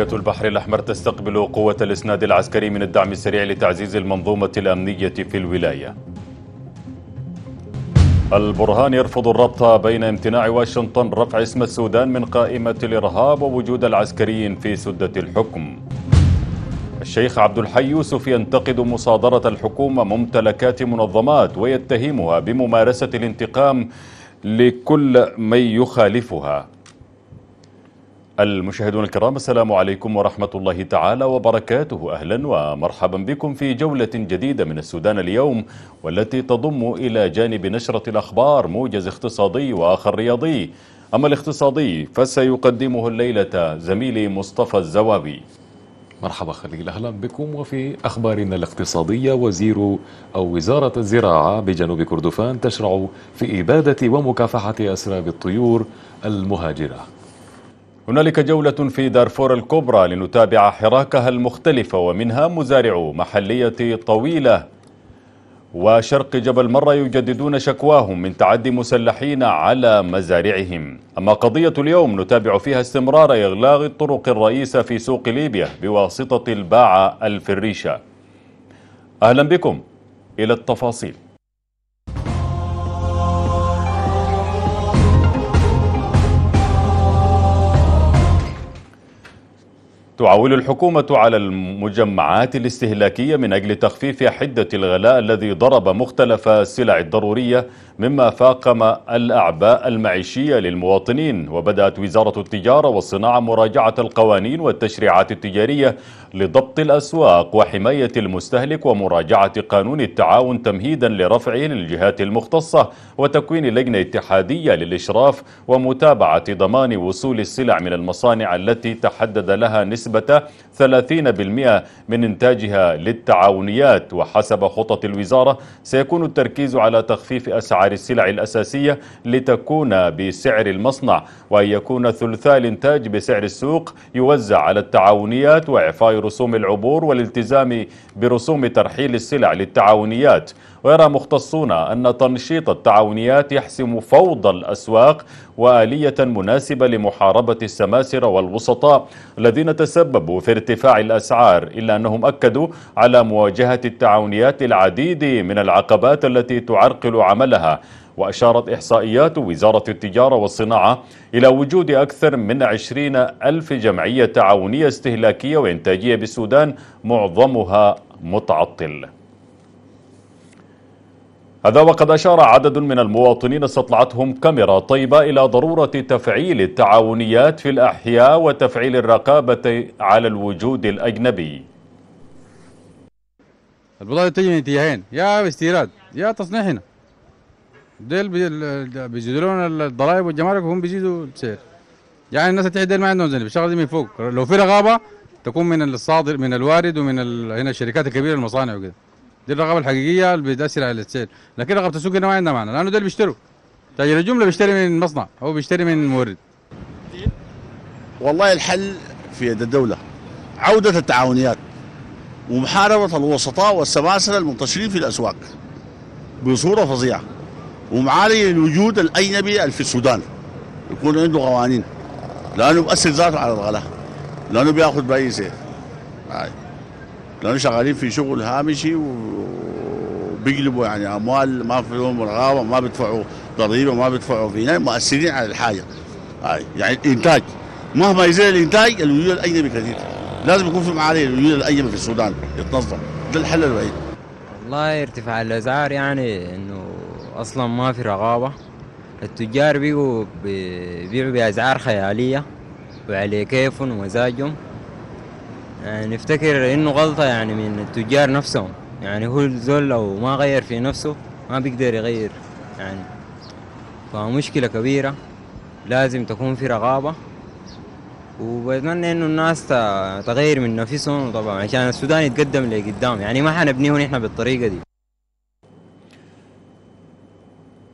ولاية البحر الأحمر تستقبل قوة الإسناد العسكري من الدعم السريع لتعزيز المنظومة الأمنية في الولاية. البرهان يرفض الربط بين امتناع واشنطن رفع اسم السودان من قائمة الإرهاب ووجود العسكريين في سدة الحكم. الشيخ عبد الحي يوسف ينتقد مصادرة الحكومة ممتلكات منظمات ويتهمها بممارسة الانتقام لكل من يخالفها. المشاهدون الكرام، السلام عليكم ورحمة الله تعالى وبركاته. أهلا ومرحبا بكم في جولة جديدة من السودان اليوم، والتي تضم إلى جانب نشرة الأخبار موجز اقتصادي وآخر رياضي. أما الاقتصادي فسيقدمه الليلة زميلي مصطفى الزوابي. مرحبا خليل، أهلا بكم. وفي أخبارنا الاقتصادية، وزارة الزراعة بجنوب كردفان تشرع في إبادة ومكافحة أسراب الطيور المهاجرة. هنالك جولة في دارفور الكبرى لنتابع حراكها المختلفة، ومنها مزارعو محلية طويلة وشرق جبل مرة يجددون شكواهم من تعدي مسلحين على مزارعهم. أما قضية اليوم نتابع فيها استمرار إغلاق الطرق الرئيسة في سوق ليبيا بواسطة الباعة الفريشة. أهلا بكم إلى التفاصيل. تعول الحكومة على المجمعات الاستهلاكية من أجل تخفيف حدة الغلاء الذي ضرب مختلف السلع الضرورية، مما فاقم الأعباء المعيشية للمواطنين. وبدأت وزارة التجارة والصناعة مراجعة القوانين والتشريعات التجارية لضبط الأسواق وحماية المستهلك، ومراجعة قانون التعاون تمهيدا لرفعه للجهات المختصة، وتكوين لجنة اتحادية للإشراف ومتابعة ضمان وصول السلع من المصانع التي تحدد لها نسبة 30% من إنتاجها للتعاونيات. وحسب خطط الوزارة سيكون التركيز على تخفيف أسعار السلع الأساسية لتكون بسعر المصنع، وأن يكون ثلثا الإنتاج بسعر السوق يوزع على التعاونيات، وإعفاء رسوم العبور والالتزام برسوم ترحيل السلع للتعاونيات. ويرى مختصون أن تنشيط التعاونيات يحسم فوضى الأسواق، وآلية مناسبة لمحاربة السماسرة والوسطاء الذين تسببوا في ارتفاع الأسعار، إلا أنهم أكدوا على مواجهة التعاونيات العديد من العقبات التي تعرقل عملها. وأشارت إحصائيات وزارة التجارة والصناعة إلى وجود أكثر من 20,000 جمعية تعاونية استهلاكية وإنتاجية بالسودان، معظمها متعطل. هذا وقد أشار عدد من المواطنين استطلعتهم كاميرا طيبة إلى ضرورة تفعيل التعاونيات في الأحياء وتفعيل الرقابة على الوجود الأجنبي. البضائع تجي من اتجاهين، يا استيراد يا تصنيع هنا. ديل بيزيدوا لنا الضرائب والجمارك وهم بيزيدوا السعر. يعني الناس التحت ديل ما عندهم ذنب، الشغل دي من فوق. لو في رقابة تكون من الصادر من الوارد ومن هنا الشركات الكبيرة المصانع وكذا. دي الرقابه الحقيقيه اللي بتاثر على السيل، لكن رقابه السوق هنا ما عندنا معنى، لانه ده اللي بيشتروا. تاجر الجمله بيشتري من مصنع او بيشتري من مورد. والله الحل في يد الدوله. عوده التعاونيات ومحاربه الوسطاء والسماسره المنتشرين في الاسواق بصوره فظيعه. ومعالجه الوجود الاجنبي اللي في السودان. يكون عنده قوانين. لانه بيأثر ذاته على الغلاء. لانه بياخذ باي سعر. لأنه شغالين في شغل هامشي وبيقلبوا يعني أموال ما فيهم رغابة، ما بيدفعوا ضريبة، ما بيدفعوا فينا، مؤثرين على الحاجة. يعني الإنتاج مهما يزيد الإنتاج الوجود الأجنبي كثير، لازم يكون في معالجة الوجود الأجنبي في السودان يتنظم، ده الحل الوحيد. والله ارتفاع الأسعار يعني إنه أصلا ما في رغابة، التجار بيجوا بيبيعوا بأسعار خيالية وعلى كيفهم ومزاجهم. يعني نفتكر انه غلطه يعني من التجار نفسهم، يعني هو الزول لو ما غير في نفسه ما بيقدر يغير يعني، فمشكله كبيره لازم تكون في رقابه. وبتمنى انه الناس تغير من نفسهم طبعا عشان السودان يتقدم لقدام، يعني ما حنبنيه نحن بالطريقه دي.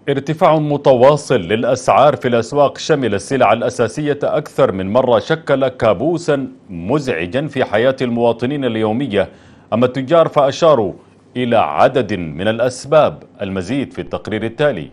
ارتفاع متواصل للأسعار في الأسواق شمل السلع الأساسية أكثر من مرة شكل كابوسا مزعجا في حياة المواطنين اليومية. أما التجار فأشاروا إلى عدد من الأسباب. المزيد في التقرير التالي.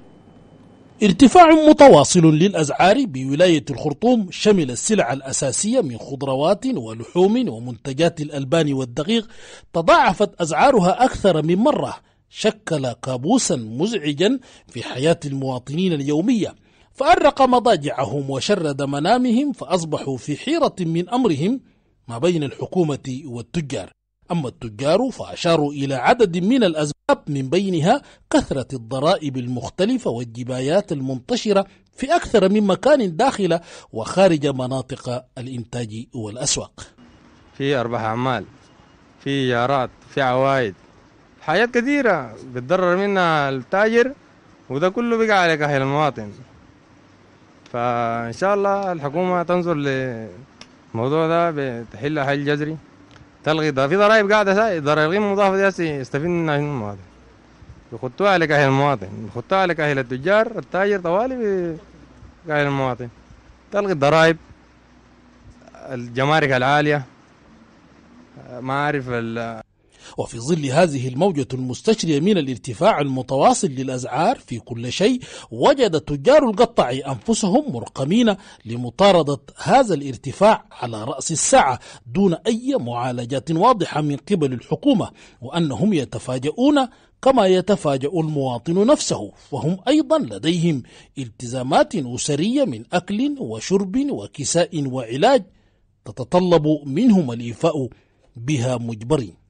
ارتفاع متواصل للأسعار بولاية الخرطوم شمل السلع الأساسية من خضروات ولحوم ومنتجات الألبان والدقيق تضاعفت أسعارها أكثر من مرة، شكل كابوسا مزعجا في حياة المواطنين اليومية، فأرق مضاجعهم وشرد منامهم، فأصبحوا في حيرة من أمرهم ما بين الحكومة والتجار. أما التجار فأشاروا إلى عدد من الأسباب، من بينها كثرة الضرائب المختلفة والجبايات المنتشرة في أكثر من مكان داخل وخارج مناطق الإنتاج والأسواق. في أرباح أعمال، في إيجارات، في عوائد، حاجات كثيرة بتضرر منها التاجر، وده كله بيقع عليك أهل المواطن. فإن شاء الله الحكومة تنظر للموضوع ده بتحل حل جذري، تلغي ده في ضرائب قاعدة، ضرائب مضافة دي يستفيد منها المواطن، يخطوها على أهل المواطن، يخطوها على أهل التجار، التاجر طوالي أهل المواطن. تلغي الضرائب، الجمارك العالية، ما أعرف. وفي ظل هذه الموجة المستشرية من الارتفاع المتواصل للأسعار في كل شيء، وجد تجار القطاع أنفسهم مرقمين لمطاردة هذا الارتفاع على رأس الساعة دون أي معالجات واضحة من قبل الحكومة، وأنهم يتفاجؤون كما يتفاجأ المواطن نفسه، فهم أيضا لديهم التزامات أسرية من أكل وشرب وكساء وعلاج تتطلب منهم الإيفاء بها مجبرين.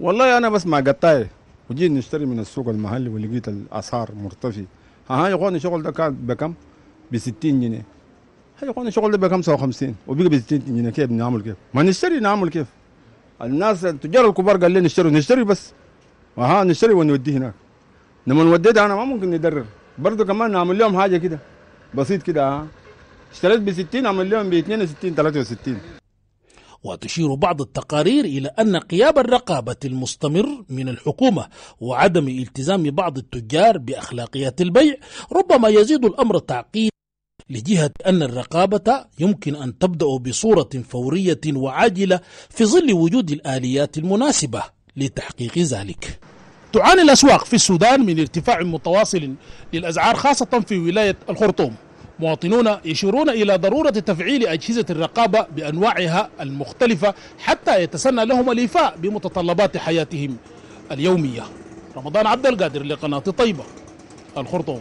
والله أنا بسمع قطاعي وجيت نشتري من السوق المحلي ولقيت الأسعار مرتفعة. ها يا إخواني الشغل ده كان بكم؟ ب 60 جنيه. ها يا إخواني الشغل ده ب 55 وبقى ب 60 جنيه، كيف بنعمل كيف؟ ما نشتري نعمل كيف؟ الناس التجار الكبار قال لي نشتري بس. ها نشتري ونوديه هناك. لما نوديه أنا ما ممكن ندرر، برضه كمان نعمل لهم حاجة كده بسيط كده. ها اشتريت ب 60 أعمل لهم ب 62 63. وتشير بعض التقارير إلى أن غياب الرقابة المستمر من الحكومة وعدم التزام بعض التجار بأخلاقيات البيع ربما يزيد الأمر تعقيدا، لجهة أن الرقابة يمكن أن تبدأ بصورة فورية وعاجلة في ظل وجود الآليات المناسبة لتحقيق ذلك. تعاني الأسواق في السودان من ارتفاع متواصل للأسعار، خاصة في ولاية الخرطوم. مواطنون يشيرون إلى ضرورة تفعيل أجهزة الرقابة بأنواعها المختلفة حتى يتسنى لهم الإيفاء بمتطلبات حياتهم اليومية. رمضان عبدالقادر لقناة طيبة، الخرطوم.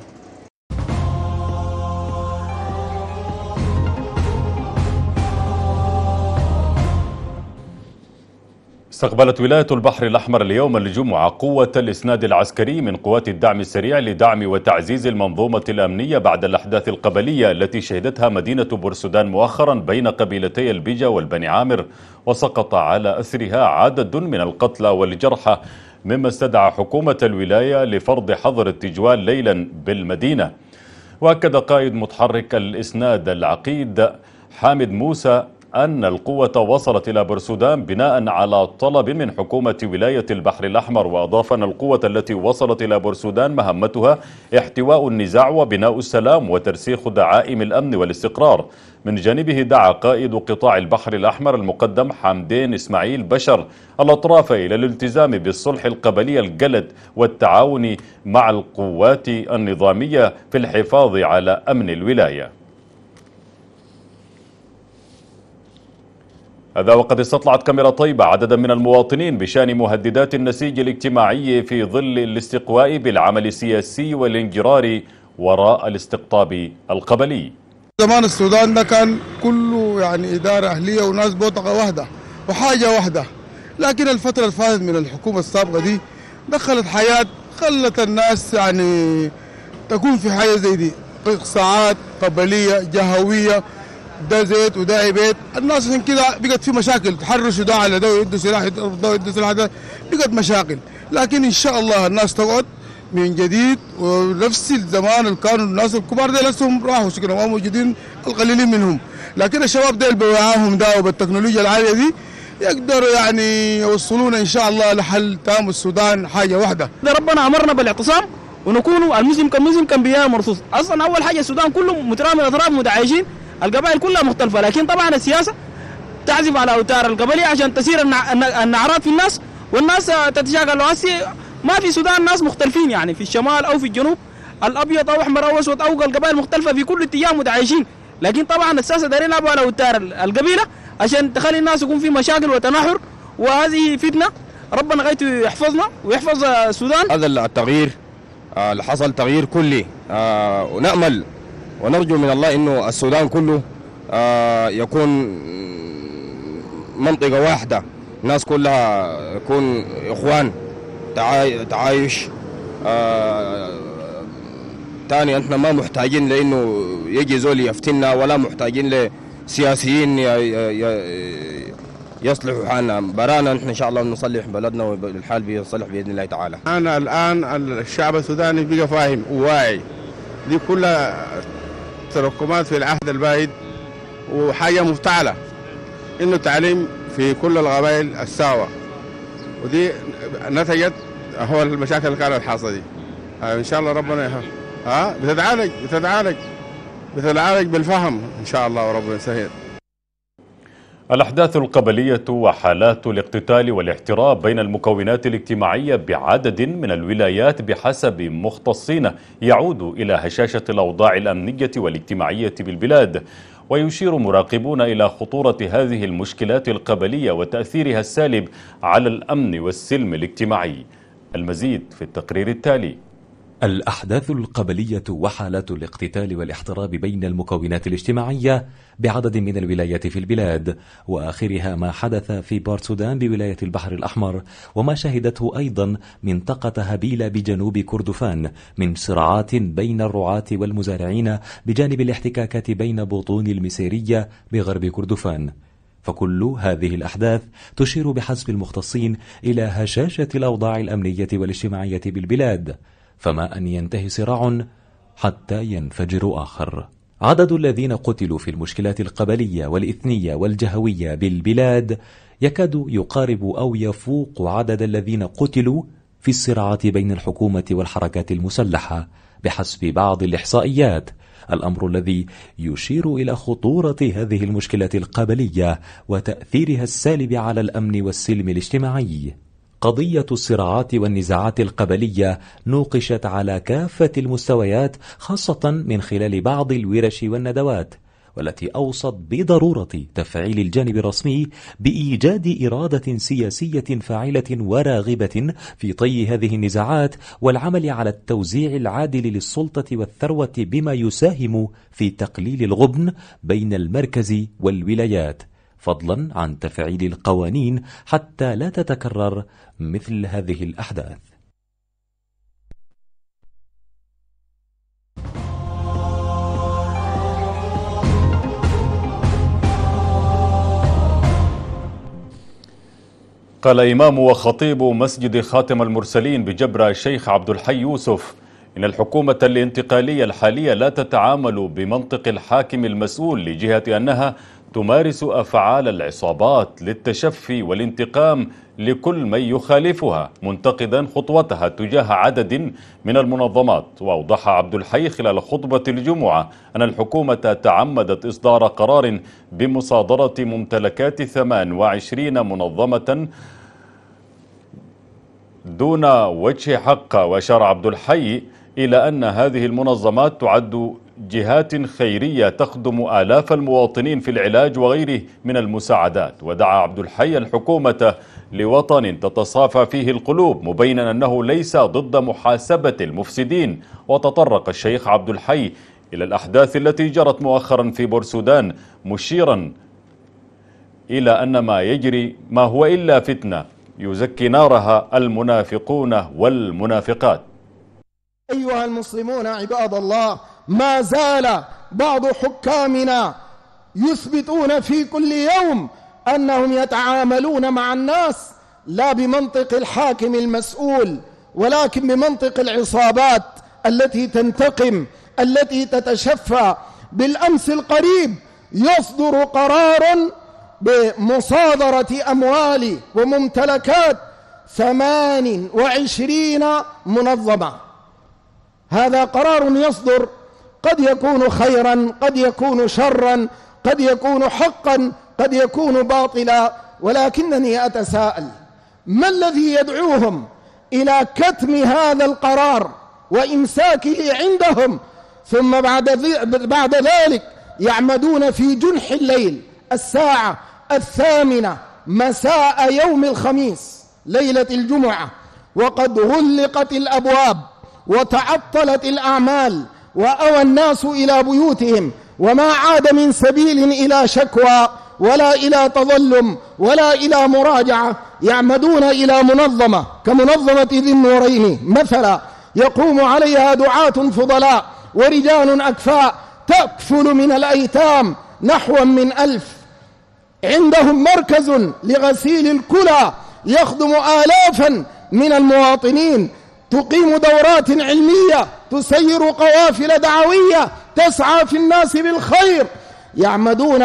استقبلت ولاية البحر الأحمر اليوم الجمعة قوة الإسناد العسكري من قوات الدعم السريع لدعم وتعزيز المنظومة الأمنية بعد الأحداث القبلية التي شهدتها مدينة بورسودان مؤخرا بين قبيلتي البجة والبني عامر، وسقط على أثرها عدد من القتلى والجرحى، مما استدعى حكومة الولاية لفرض حظر التجوال ليلا بالمدينة. وأكد قائد متحرك الإسناد العقيد حامد موسى أن القوة وصلت إلى بورسودان بناء على طلب من حكومة ولاية البحر الأحمر، وأضاف أن القوة التي وصلت إلى بورسودان مهمتها احتواء النزاع وبناء السلام وترسيخ دعائم الأمن والاستقرار. من جانبه دعا قائد قطاع البحر الأحمر المقدم حمدين اسماعيل بشر الأطراف إلى الالتزام بالصلح القبلي الجلد والتعاون مع القوات النظامية في الحفاظ على أمن الولاية. هذا وقد استطلعت كاميرا طيبة عددا من المواطنين بشأن مهددات النسيج الاجتماعي في ظل الاستقواء بالعمل السياسي والانجرار وراء الاستقطاب القبلي. زمان السودان ده كان كله يعني إدارة أهلية وناس بوطقة واحدة وحاجة واحدة، لكن الفترة الفاتت من الحكومة السابقة دي دخلت حياة خلت الناس يعني تكون في حاجة زي دي، ساعات قبلية جهوية، ده زيت وده عبيد. الناس عشان كده بقت في مشاكل، تحرشوا ده على ده ويدوا سلاح ويدوا سلاح، ده بقت مشاكل. لكن ان شاء الله الناس تقعد من جديد، ونفس الزمان اللي كانوا الناس الكبار ده لسهم راحوا شكلهم ما موجودين القليلين منهم، لكن الشباب ده اللي بوعاهم ده وبالتكنولوجيا العاليه دي يقدروا يعني يوصلونا ان شاء الله لحل تام السودان حاجه واحده. ربنا امرنا بالاعتصام ونكونوا المسلم كمسلم كان بيا مرصوص. اصلا اول حاجه السودان كله مترامي اطراف متعايشين، القبائل كلها مختلفة، لكن طبعا السياسة تعزف على أوتار القبلية عشان تسير النعرات في الناس والناس تتشاكل. ما في السودان ناس مختلفين يعني في الشمال أو في الجنوب، الابيض او احمر او اسود او القبائل مختلفه في كل اتجاه متعايشين، لكن طبعا الساسه دايرين يلعبوا على وتار القبيله عشان تخلي الناس يكون في مشاكل وتناحر، وهذه فتنه ربنا غايته يحفظنا ويحفظ السودان. هذا التغيير اللي حصل تغيير كلي، ونأمل ونرجو من الله انه السودان كله يكون منطقه واحده، الناس كلها يكون اخوان، تعايش تاني. احنا ما محتاجين لانه يجي زول يفتنا، ولا محتاجين لسياسيين يصلحوا حالنا، برانا نحن ان شاء الله نصلح بلدنا والحال بيصلح باذن الله تعالى. انا الان الشعب السوداني بقى فاهم وواعي، دي كلها تراكمات في العهد البعيد وحاجه مفتعله، انه التعليم في كل القبائل الساوى، ودي نتجت هو المشاكل اللي كانت حاصله دي. ان شاء الله ربنا بتتعالج بالفهم ان شاء الله وربنا يسهل. الأحداث القبلية وحالات الاقتتال والاحتراب بين المكونات الاجتماعية بعدد من الولايات بحسب مختصين يعود إلى هشاشة الأوضاع الأمنية والاجتماعية بالبلاد، ويشير مراقبون إلى خطورة هذه المشكلات القبلية وتأثيرها السالب على الأمن والسلم الاجتماعي. المزيد في التقرير التالي. الأحداث القبلية وحالات الاقتتال والاحتراب بين المكونات الاجتماعية بعدد من الولايات في البلاد، وآخرها ما حدث في بورتسودان بولاية البحر الأحمر، وما شهدته أيضا منطقة هبيلة بجنوب كردفان من صراعات بين الرعاة والمزارعين، بجانب الاحتكاكات بين بطون المسيرية بغرب كردفان. فكل هذه الأحداث تشير بحسب المختصين إلى هشاشة الأوضاع الأمنية والاجتماعية بالبلاد، فما أن ينتهي صراع حتى ينفجر آخر. عدد الذين قتلوا في المشكلات القبلية والإثنية والجهوية بالبلاد يكاد يقارب أو يفوق عدد الذين قتلوا في الصراعات بين الحكومة والحركات المسلحة بحسب بعض الإحصائيات، الأمر الذي يشير إلى خطورة هذه المشكلات القبلية وتأثيرها السالب على الأمن والسلم الاجتماعي. قضية الصراعات والنزاعات القبلية نوقشت على كافة المستويات، خاصة من خلال بعض الورش والندوات، والتي أوصت بضرورة تفعيل الجانب الرسمي بإيجاد إرادة سياسية فاعلة وراغبة في طي هذه النزاعات، والعمل على التوزيع العادل للسلطة والثروة بما يساهم في تقليل الغبن بين المركز والولايات، فضلا عن تفعيل القوانين حتى لا تتكرر مثل هذه الأحداث. قال إمام وخطيب مسجد خاتم المرسلين بجبرة الشيخ عبد الحي يوسف إن الحكومة الانتقالية الحالية لا تتعامل بمنطق الحاكم المسؤول، لجهة أنها تمارس أفعال العصابات للتشفي والانتقام لكل من يخالفها، منتقدا خطوتها تجاه عدد من المنظمات. وأوضح عبد الحي خلال خطبة الجمعة أن الحكومة تعمدت إصدار قرار بمصادرة ممتلكات 28 منظمة دون وجه حق. وأشار عبد الحي إلى أن هذه المنظمات تعد جهات خيرية تخدم آلاف المواطنين في العلاج وغيره من المساعدات. ودعا عبد الحي الحكومة لوطن تتصافى فيه القلوب، مبينا أنه ليس ضد محاسبة المفسدين. وتطرق الشيخ عبد الحي إلى الأحداث التي جرت مؤخرا في بورسودان، مشيرا إلى أن ما يجري ما هو إلا فتنة يزكي نارها المنافقون والمنافقات. أيها المسلمون عباد الله، ما زال بعض حكامنا يثبتون في كل يوم أنهم يتعاملون مع الناس لا بمنطق الحاكم المسؤول، ولكن بمنطق العصابات التي تنتقم، التي تتشفى. بالأمس القريب يصدر قرار بمصادرة أموال وممتلكات 28 منظمة. هذا قرار يصدر، قد يكون خيرا، قد يكون شرا، قد يكون حقا، قد يكون باطلا، ولكنني أتساءل ما الذي يدعوهم إلى كتم هذا القرار وإمساكه عندهم، ثم بعد ذلك يعمدون في جنح الليل الساعة 8 مساء يوم الخميس ليلة الجمعة، وقد غلقت الأبواب وتعطلت الأعمال وأوى الناس إلى بيوتهم، وما عاد من سبيل إلى شكوى ولا إلى تظلم ولا إلى مراجعة. يعمدون إلى منظمة كمنظمة ذي النورين مثلا، يقوم عليها دعاة فضلاء ورجال أكفاء، تكفل من الأيتام نحو من 1000. عندهم مركز لغسيل الكلى يخدم آلافا من المواطنين، تقيم دورات علمية، تسير قوافل دعوية تسعى في الناس بالخير. يعمدون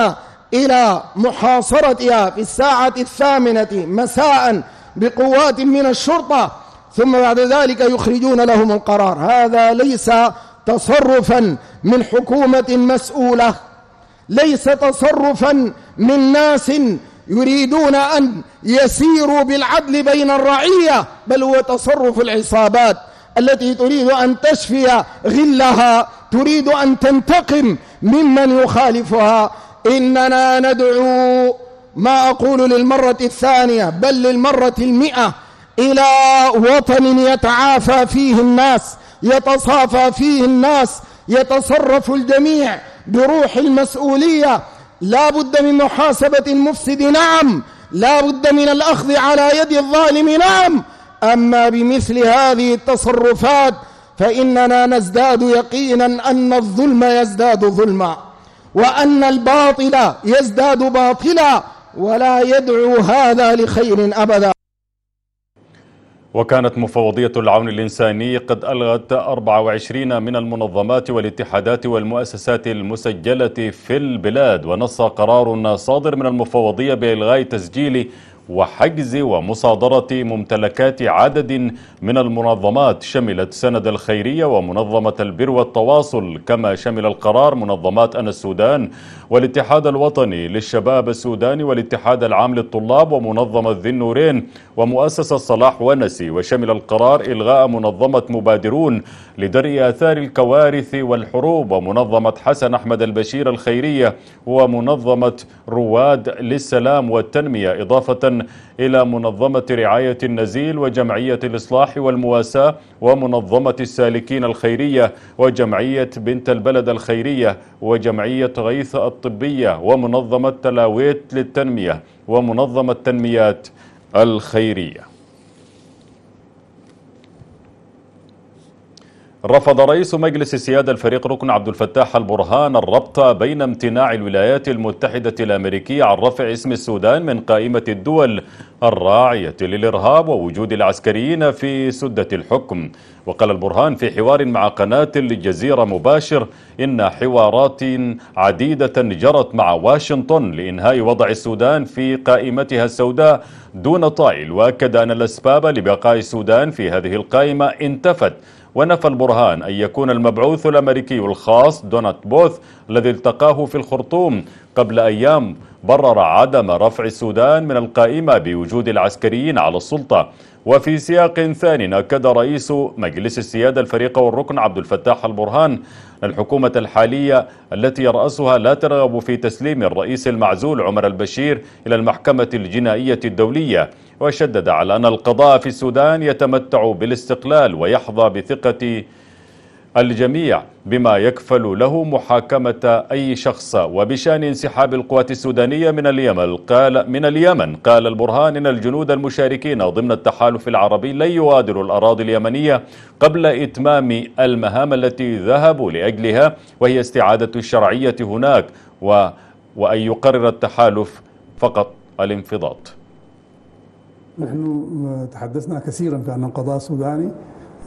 إلى محاصرتها في الساعة 8 مساء بقوات من الشرطة، ثم بعد ذلك يخرجون لهم القرار. هذا ليس تصرفا من حكومة مسؤولة، ليس تصرفا من ناس يريدون أن يسيروا بالعدل بين الرعية، بل هو تصرف العصابات التي تريد أن تشفي غلها، تريد أن تنتقم ممن يخالفها. إننا ندعو، ما أقول للمرة الثانية بل للمرة 100، إلى وطن يتعافى فيه الناس، يتصافى فيه الناس، يتصرف الجميع بروح المسؤولية. لا بد من محاسبة المفسد، نعم، لا بد من الأخذ على يد الظالم، نعم، أما بمثل هذه التصرفات فإننا نزداد يقينا أن الظلم يزداد ظلما، وأن الباطل يزداد باطلا، ولا يدعو هذا لخير أبدا. وكانت مفوضية العون الإنساني قد ألغت 24 من المنظمات والاتحادات والمؤسسات المسجلة في البلاد، ونص قرار صادر من المفوضية بإلغاء تسجيل وحجز ومصادرة ممتلكات عدد من المنظمات شملت سند الخيرية ومنظمة البر والتواصل، كما شمل القرار منظمات أنا السودان والاتحاد الوطني للشباب السوداني والاتحاد العام للطلاب ومنظمة ذي النورين ومؤسسة صلاح ونسي. وشمل القرار إلغاء منظمة مبادرون لدرء آثار الكوارث والحروب ومنظمة حسن أحمد البشير الخيرية ومنظمة رواد للسلام والتنمية، إضافة إلى منظمة رعاية النزيل وجمعية الإصلاح والمواساة ومنظمة السالكين الخيرية وجمعية بنت البلد الخيرية وجمعية غيث الطبية ومنظمة تلاويت للتنمية ومنظمة تنميات الخيرية. رفض رئيس مجلس سيادة الفريق ركن عبد الفتاح البرهان الربط بين امتناع الولايات المتحدة الأمريكية عن رفع اسم السودان من قائمة الدول الراعية للإرهاب ووجود العسكريين في سدة الحكم. وقال البرهان في حوار مع قناة الجزيرة مباشر إن حوارات عديدة جرت مع واشنطن لإنهاء وضع السودان في قائمتها السوداء دون طائل، وأكد أن الأسباب لبقاء السودان في هذه القائمة انتفت. ونفى البرهان أن يكون المبعوث الأمريكي الخاص دونالد بوث الذي التقاه في الخرطوم قبل أيام برر عدم رفع السودان من القائمة بوجود العسكريين على السلطة. وفي سياق ثان أكد رئيس مجلس السيادة الفريق والركن عبد الفتاح البرهان أن الحكومة الحالية التي يرأسها لا ترغب في تسليم الرئيس المعزول عمر البشير إلى المحكمة الجنائية الدولية، وشدد على أن القضاء في السودان يتمتع بالاستقلال ويحظى بثقة الجميع بما يكفل له محاكمة أي شخص. وبشأن انسحاب القوات السودانية من اليمن قال البرهان إن الجنود المشاركين ضمن التحالف العربي لن يغادروا الأراضي اليمنية قبل إتمام المهام التي ذهبوا لأجلها، وهي استعادة الشرعية هناك وأن يقرر التحالف فقط الانفضاض. نحن تحدثنا كثيرا بأن القضاء السوداني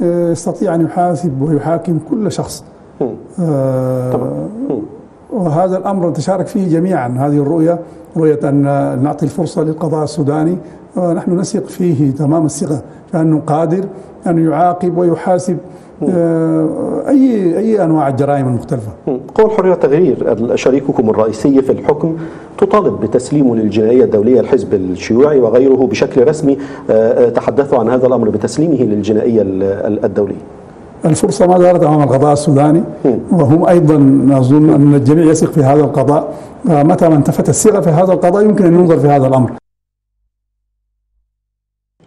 يستطيع أن يحاسب ويحاكم كل شخص، وهذا الأمر نتشارك فيه جميعا. هذه الرؤية، رؤية أن نعطي الفرصة للقضاء السوداني، نحن نثق فيه تمام الثقة فأنه قادر أن يعاقب ويحاسب أي أنواع الجرائم المختلفة. قوى الحرية والتغيير شريككم الرئيسي في الحكم تطالب بتسليمه للجنائية الدولية، الحزب الشيوعي وغيره بشكل رسمي تحدثوا عن هذا الأمر بتسليمه للجنائية الدولية. الفرصة ما زالت أمام القضاء السوداني، وهم أيضا أظن أن الجميع يثق في هذا القضاء. متى ما انتفت الثقة في هذا القضاء يمكن أن ننظر في هذا الأمر.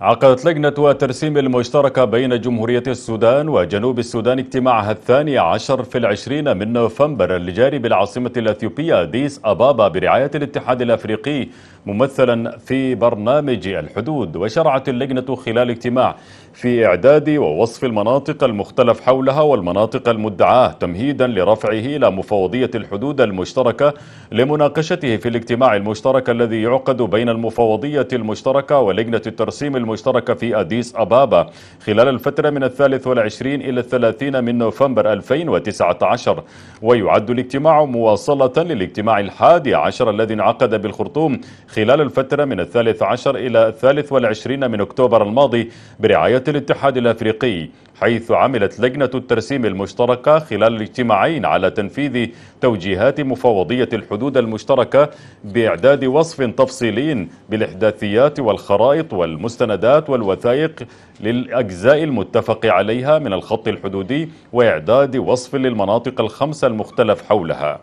عقدت لجنة الترسيم المشتركة بين جمهورية السودان وجنوب السودان اجتماعها الثاني عشر في 20 من نوفمبر الجاري بالعاصمة الأثيوبية أديس أبابا برعاية الاتحاد الأفريقي ممثلا في برنامج الحدود. وشرعت اللجنة خلال اجتماع في إعداد ووصف المناطق المختلف حولها والمناطق المدعاة تمهيدا لرفعه إلى مفوضية الحدود المشتركة لمناقشته في الاجتماع المشترك الذي يعقد بين المفوضية المشتركة ولجنة الترسيم المشتركة في أديس أبابا خلال الفترة من 23 إلى 30 من نوفمبر 2019. ويعد الاجتماع مواصلة للاجتماع 11 الذي انعقد بالخرطوم خلال الفترة من 13 إلى 23 من أكتوبر الماضي برعاية الاتحاد الأفريقي، حيث عملت لجنة الترسيم المشتركة خلال الاجتماعين على تنفيذ توجيهات مفوضية الحدود المشتركة بإعداد وصف تفصيلي بالإحداثيات والخرائط والمستندات والوثائق للأجزاء المتفق عليها من الخط الحدودي، وإعداد وصف للمناطق 5 المختلف حولها.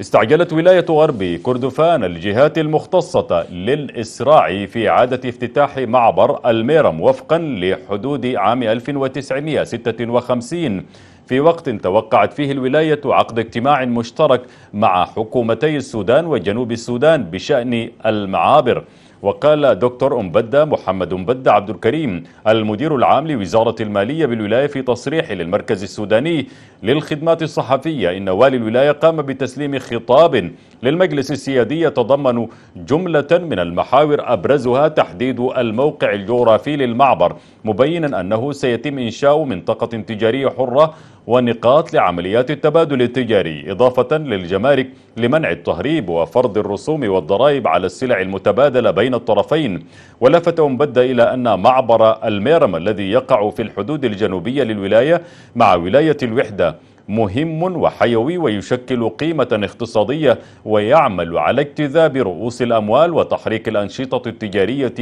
استعجلت ولاية غربي كردفان الجهات المختصة للإسراع في إعادة افتتاح معبر الميرم وفقا لحدود عام 1956 في وقت توقعت فيه الولاية عقد اجتماع مشترك مع حكومتي السودان وجنوب السودان بشأن المعابر. وقال دكتور أمبدة محمد أمبدة عبد الكريم المدير العام لوزارة المالية بالولاية في تصريح للمركز السوداني للخدمات الصحفية إن والي الولاية قام بتسليم خطاب للمجلس السيادي يتضمن جملة من المحاور أبرزها تحديد الموقع الجغرافي للمعبر، مبينا أنه سيتم إنشاء منطقة تجارية حرة ونقاط لعمليات التبادل التجاري، إضافة للجمارك لمنع التهريب وفرض الرسوم والضرائب على السلع المتبادلة بين الطرفين. ولفت أمبدة إلى أن معبر الميرم الذي يقع في الحدود الجنوبية للولاية مع ولاية الوحدة مهم وحيوي ويشكل قيمة اقتصادية ويعمل على اجتذاب رؤوس الأموال وتحريك الأنشطة التجارية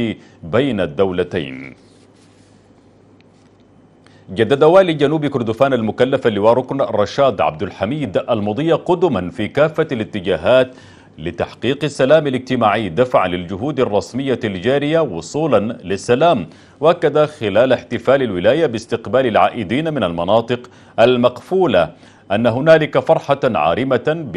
بين الدولتين. جدد والي جنوب كردفان المكلف اللواء ركن الرشاد عبد الحميد المضي قدما في كافة الاتجاهات لتحقيق السلام الاجتماعي دفعا للجهود الرسمية الجارية وصولا للسلام. وأكد خلال احتفال الولاية باستقبال العائدين من المناطق المقفولة أن هنالك فرحة عارمة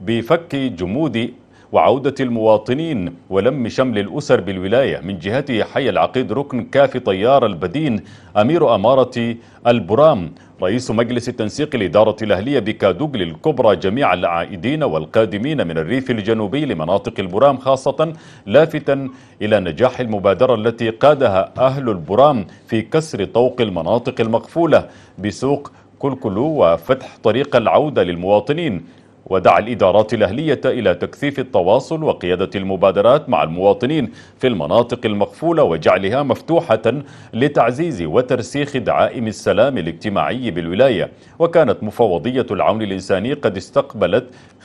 بفك جمود وعودة المواطنين ولم شمل الأسر بالولاية. من جهته يحيى العقيد ركن كافي طيار البدين أمير أمارة البرام رئيس مجلس التنسيق لإدارة الأهلية بكادوغل الكبرى جميع العائدين والقادمين من الريف الجنوبي لمناطق البرام خاصة، لافتا إلى نجاح المبادرة التي قادها أهل البرام في كسر طوق المناطق المقفولة بسوق كلكلو وفتح طريق العودة للمواطنين. ودعا الإدارات الأهلية إلى تكثيف التواصل وقيادة المبادرات مع المواطنين في المناطق المقفولة وجعلها مفتوحة لتعزيز وترسيخ دعائم السلام الاجتماعي بالولاية. وكانت مفوضية العون الإنساني قد استقبلت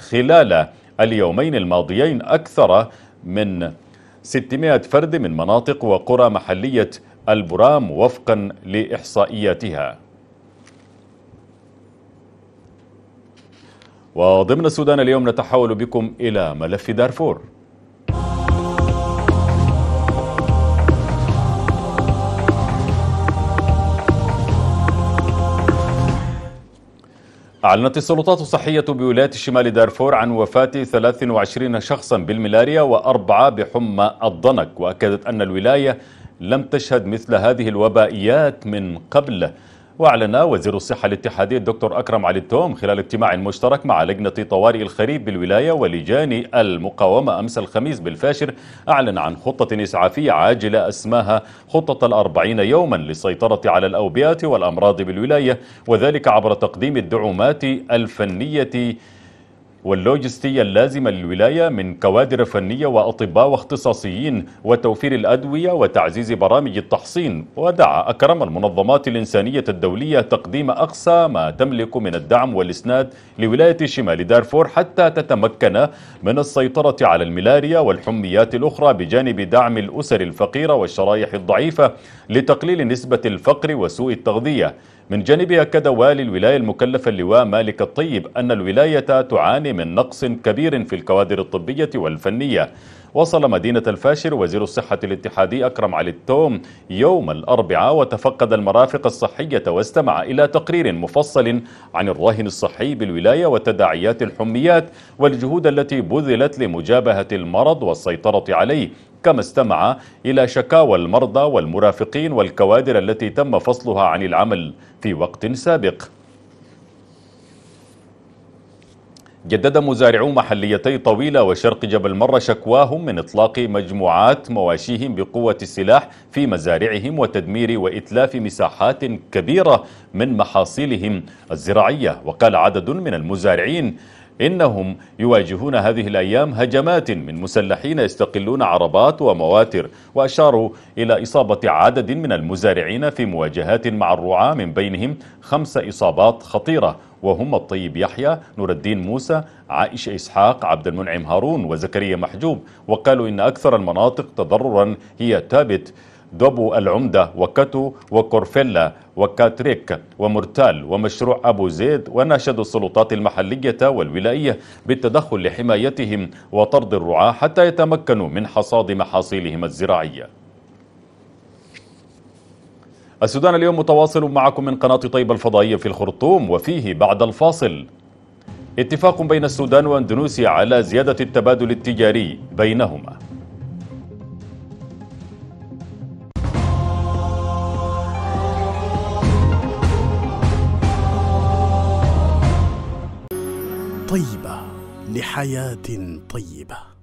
خلال اليومين الماضيين أكثر من 600 فرد من مناطق وقرى محلية البرام وفقا لإحصائياتها. وضمن السودان اليوم نتحول بكم إلى ملف دارفور. أعلنت السلطات الصحية بولاية شمال دارفور عن وفاة 23 شخصا بالملاريا و4 بحمى الضنك. وأكدت أن الولاية لم تشهد مثل هذه الوبائيات من قبل. وأعلن وزير الصحة الاتحادي الدكتور أكرم علي التوم خلال اجتماع مشترك مع لجنة طوارئ الخريف بالولاية ولجان المقاومة أمس الخميس بالفاشر، أعلن عن خطة إسعافية عاجلة أسماها خطة 40 يوما للسيطرة على الأوبئة والأمراض بالولاية، وذلك عبر تقديم الدعومات الفنية واللوجستية اللازمة للولاية من كوادر فنية وأطباء واختصاصيين وتوفير الأدوية وتعزيز برامج التحصين. ودعا أكرم المنظمات الإنسانية الدولية تقديم أقصى ما تملك من الدعم والإسناد لولاية شمال دارفور حتى تتمكن من السيطرة على الملاريا والحميات الأخرى، بجانب دعم الأسر الفقيرة والشرائح الضعيفة لتقليل نسبة الفقر وسوء التغذية. من جانبها أكد والي الولاية المكلف اللواء مالك الطيب أن الولاية تعاني من نقص كبير في الكوادر الطبية والفنية. وصل مدينة الفاشر وزير الصحة الاتحادي أكرم علي التوم يوم الأربعاء وتفقد المرافق الصحية واستمع إلى تقرير مفصل عن الراهن الصحي بالولاية وتداعيات الحميات والجهود التي بذلت لمجابهة المرض والسيطرة عليه، كما استمع إلى شكاوى المرضى والمرافقين والكوادر التي تم فصلها عن العمل في وقت سابق. جدد مزارعو محليتي طويلة وشرق جبل مرة شكواهم من إطلاق مجموعات مواشيهم بقوة السلاح في مزارعهم وتدمير وإتلاف مساحات كبيرة من محاصيلهم الزراعية. وقال عدد من المزارعين إنهم يواجهون هذه الأيام هجمات من مسلحين يستقلون عربات ومواتر، وأشاروا إلى إصابة عدد من المزارعين في مواجهات مع الرعاة، من بينهم 5 إصابات خطيرة، وهم الطيب يحيى، نور الدين موسى، عائشة اسحاق، عبد المنعم هارون، وزكريا محجوب. وقالوا إن أكثر المناطق تضررا هي تابت، دبو العمدة، وكتو، وكورفيلا، وكاتريك، ومرتال، ومشروع أبو زيد. وناشدوا السلطات المحلية والولائية بالتدخل لحمايتهم وطرد الرعاة حتى يتمكنوا من حصاد محاصيلهم الزراعية. السودان اليوم متواصل معكم من قناة طيبة الفضائية في الخرطوم، وفيه بعد الفاصل: اتفاق بين السودان واندونيسيا على زيادة التبادل التجاري بينهما. طيبة لحياة طيبة.